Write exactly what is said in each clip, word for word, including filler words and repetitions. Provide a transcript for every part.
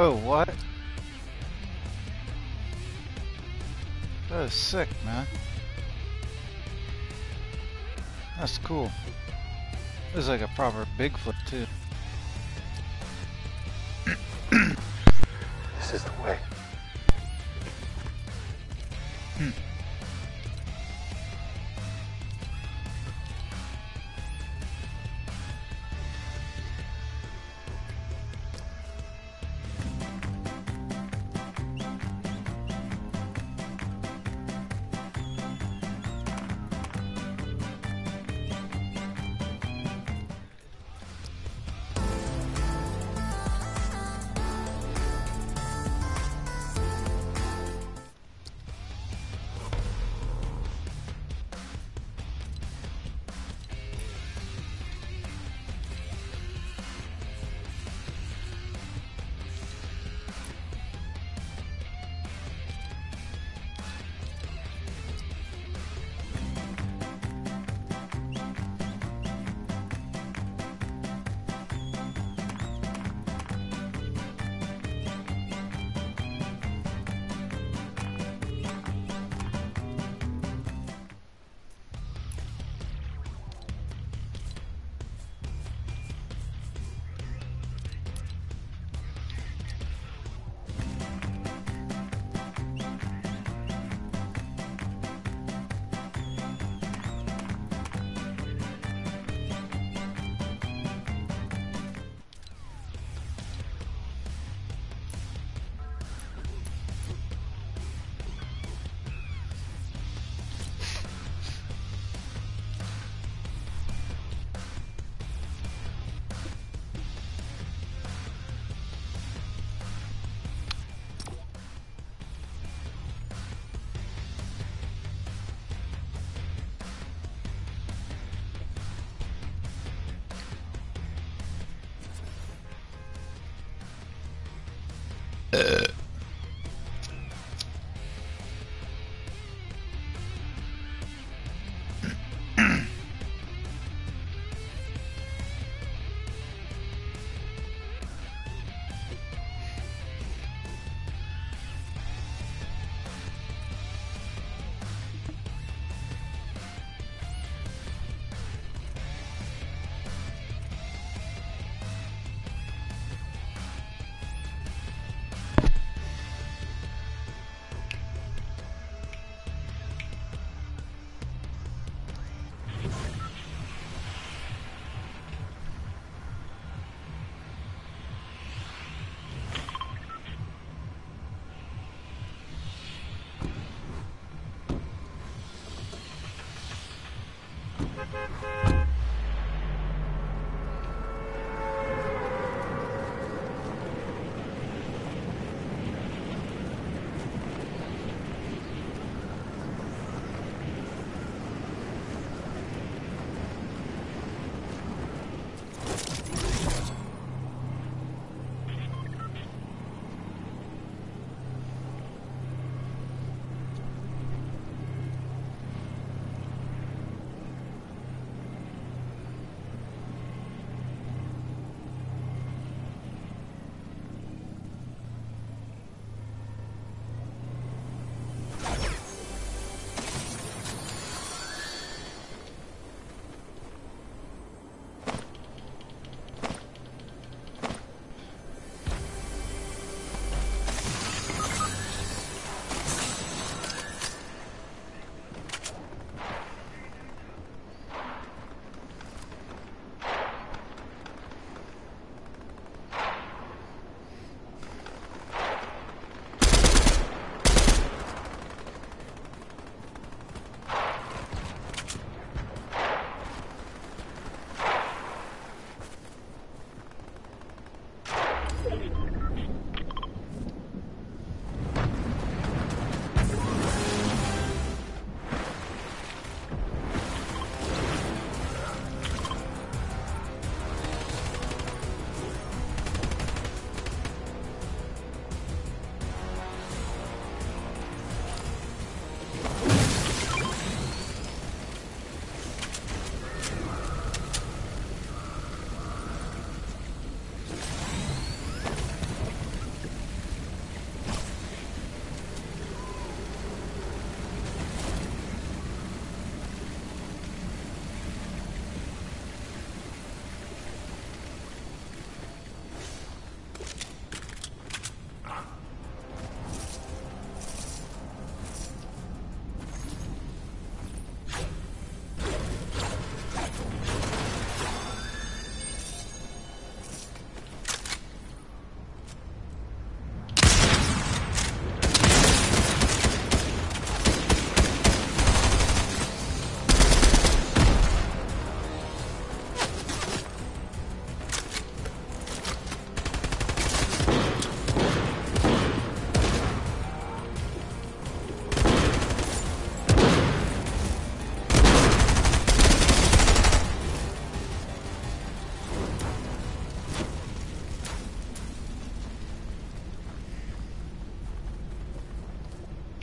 Oh, what? That is sick, man. That's cool. This is like a proper Bigfoot, too. This is the way. Hmm.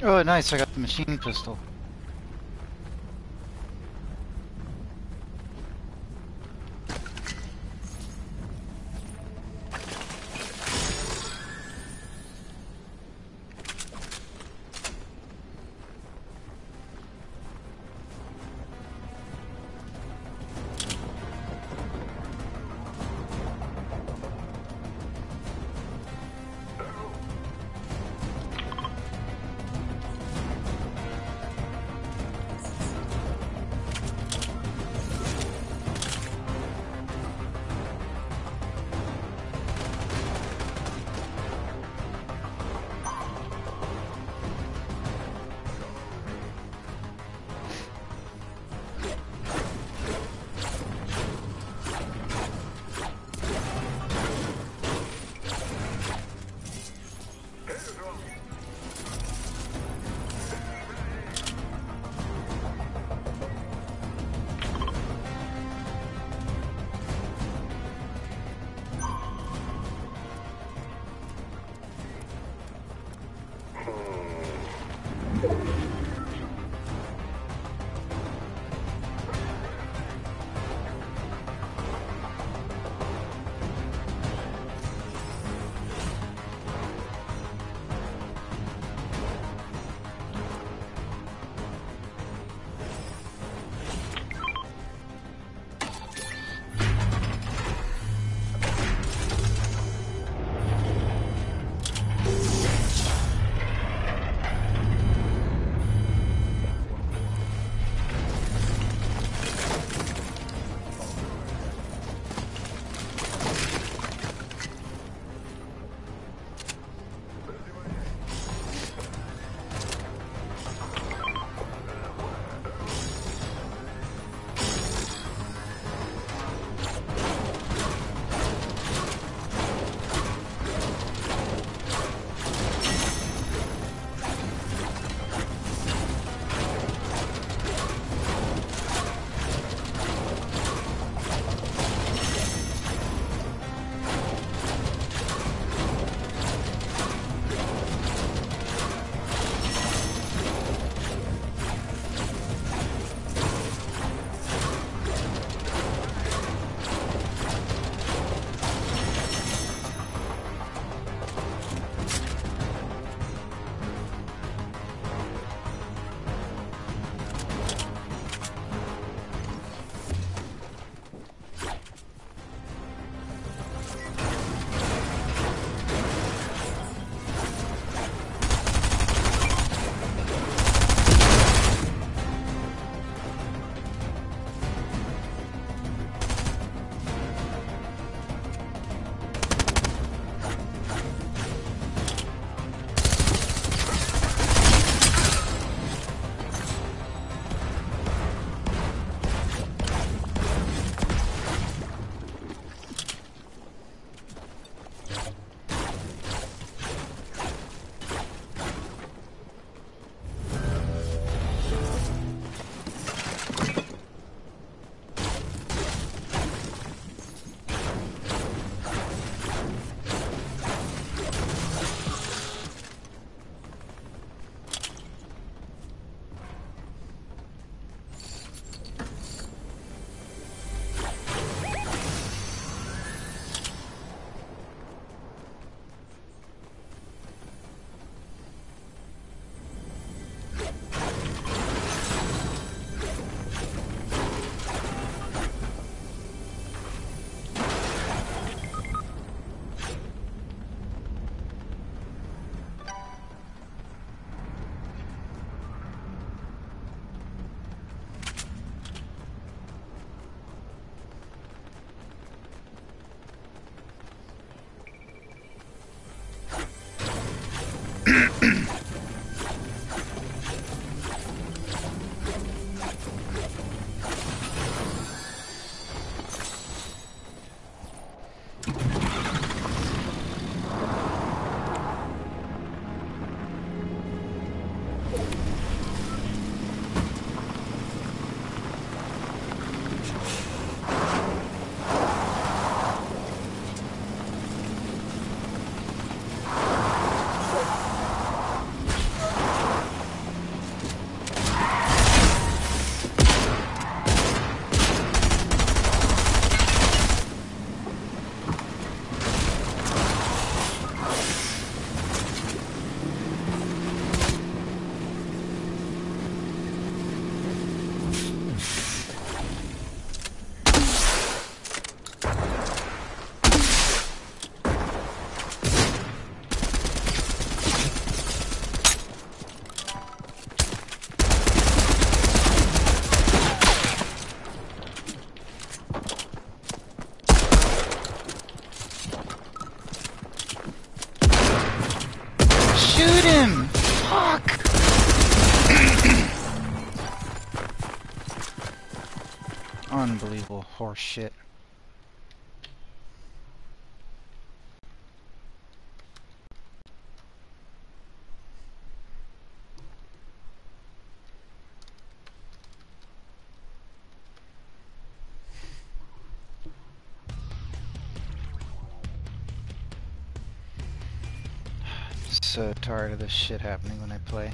Oh, nice, I got the machine pistol. Unbelievable horse shit. So tired of this shit happening when I play.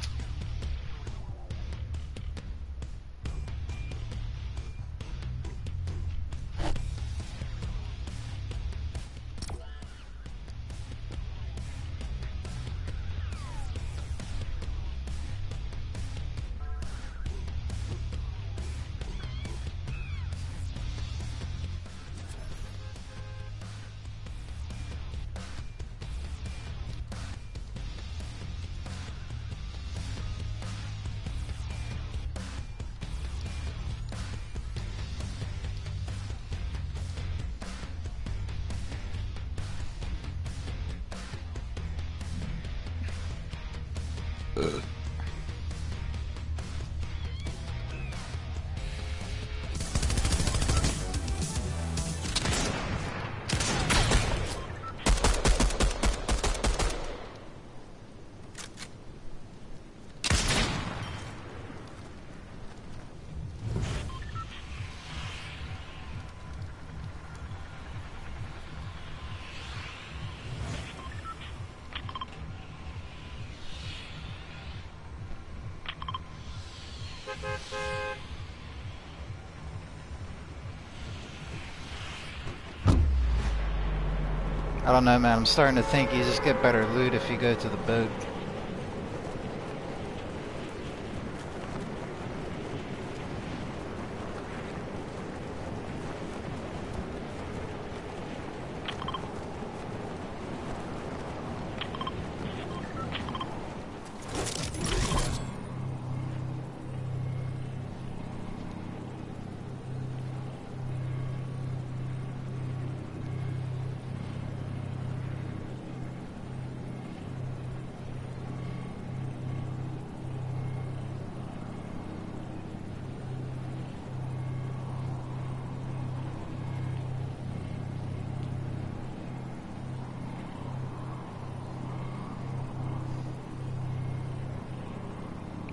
I don't know, man. I'm starting to think you just get better loot if you go to the boat.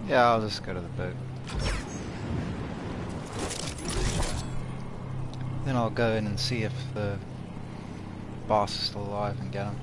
Yeah, I'll just go to the boat. Then I'll go in and see if the boss is still alive and get him.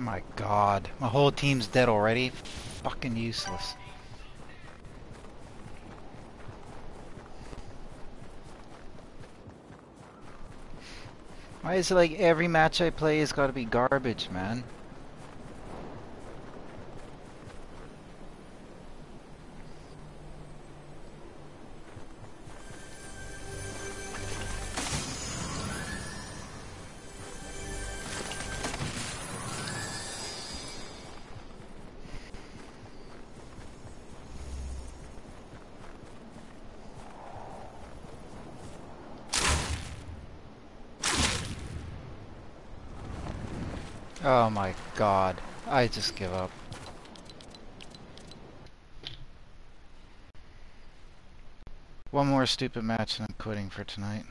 My god, my whole team's dead already? Fucking useless. Why is it like every match I play has got to be garbage, man? Oh my god, I just give up. One more stupid match and I'm quitting for tonight.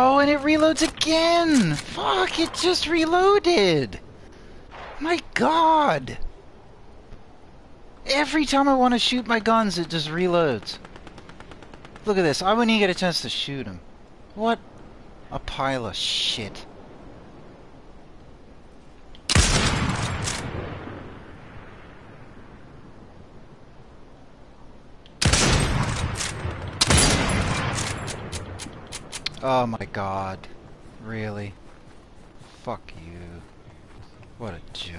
Oh, and it reloads again! Fuck, it just reloaded! My god! Every time I want to shoot my guns, it just reloads. Look at this, I wouldn't even get a chance to shoot him. What a pile of shit. Oh my god. Really? Fuck you. What a joke.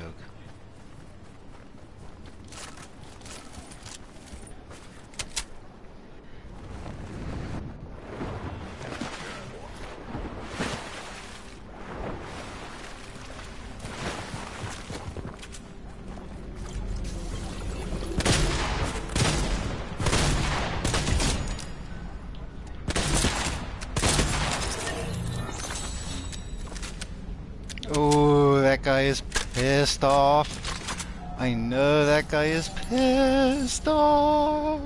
Is pissed off. I know that guy is pissed off.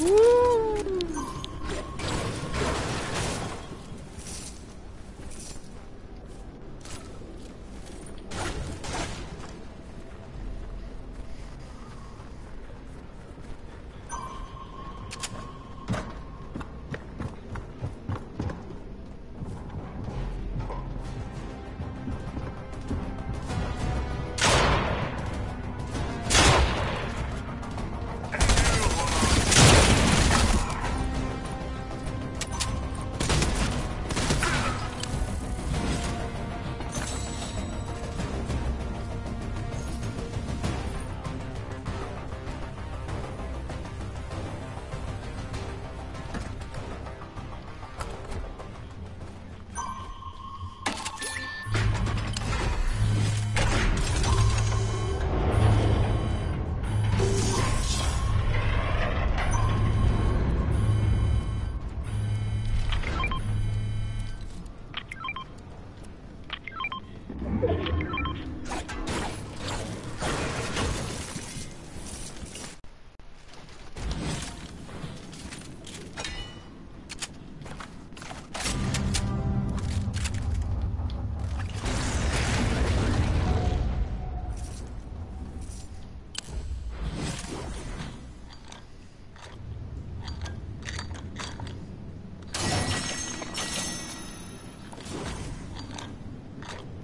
Woo.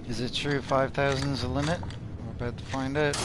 Is it true five thousand is the limit? We're about to find out.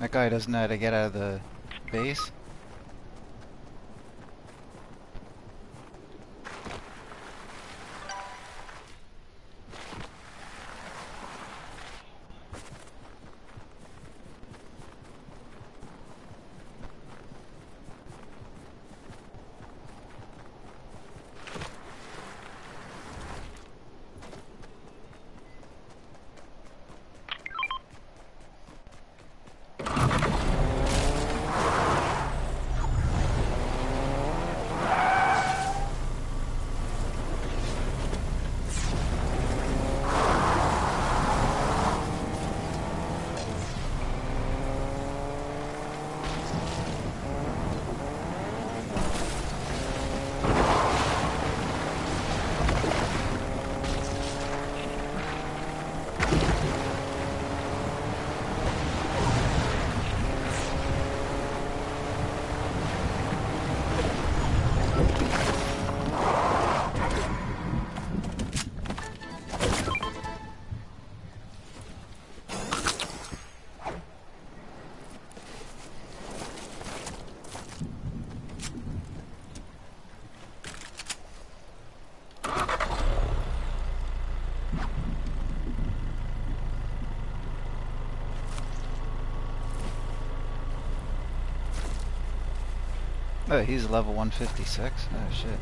That guy doesn't know how to get out of the base. Oh, he's level one fifty-six. Oh, shit.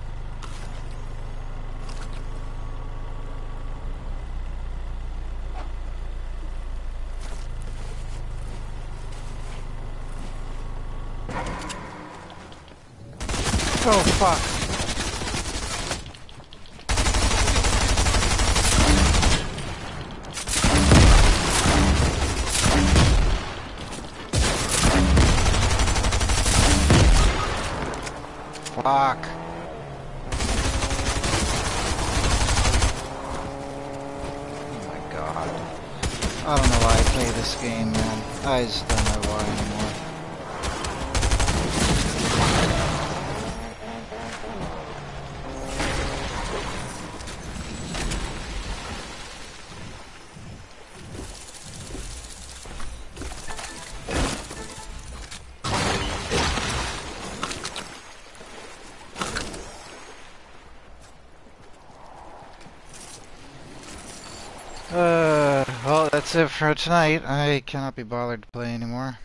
Oh, fuck. Fuck. Oh my god. I don't know why I play this game, man. I just don't know why anymore. Uh, well, that's it for tonight. I cannot be bothered to play anymore.